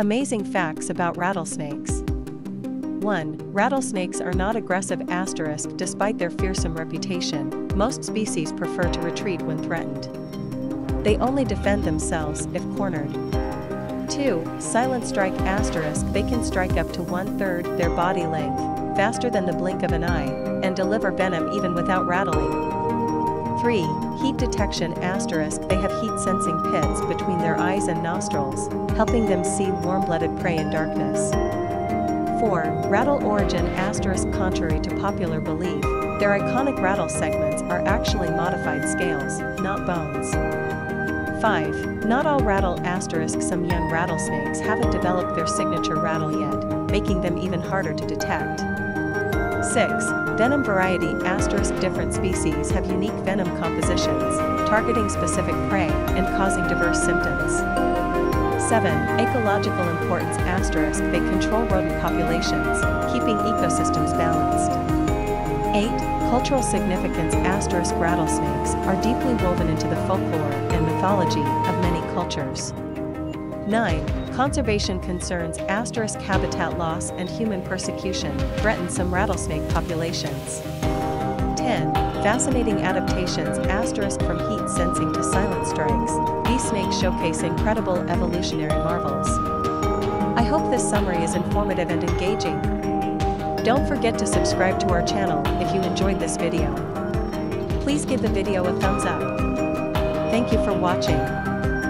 Amazing facts about rattlesnakes. 1. Rattlesnakes are not aggressive. Despite their fearsome reputation, most species prefer to retreat when threatened. They only defend themselves if cornered. 2. Silent strike. They can strike up to 1/3 their body length, faster than the blink of an eye, and deliver venom even without rattling. 3. Heat detection. They have heat-sensing pits between their eyes and nostrils, helping them see warm-blooded prey in darkness. 4. Rattle origin. Contrary to popular belief, their iconic rattle segments are actually modified scales, not bones. 5. Not all rattle. Some young rattlesnakes haven't developed their signature rattle yet, making them even harder to detect. 6. Venom variety. Different species have unique venom compositions, targeting specific prey and causing diverse symptoms. 7. Ecological importance. They control rodent populations, keeping ecosystems balanced. 8. Cultural significance. Rattlesnakes are deeply woven into the folklore and mythology of many cultures. 9. Conservation concerns. Habitat loss and human persecution threaten some rattlesnake populations. 10. Fascinating adaptations. From heat sensing to silent strikes, these snakes showcase incredible evolutionary marvels. I hope this summary is informative and engaging. Don't forget to subscribe to our channel if you enjoyed this video. Please give the video a thumbs up. Thank you for watching.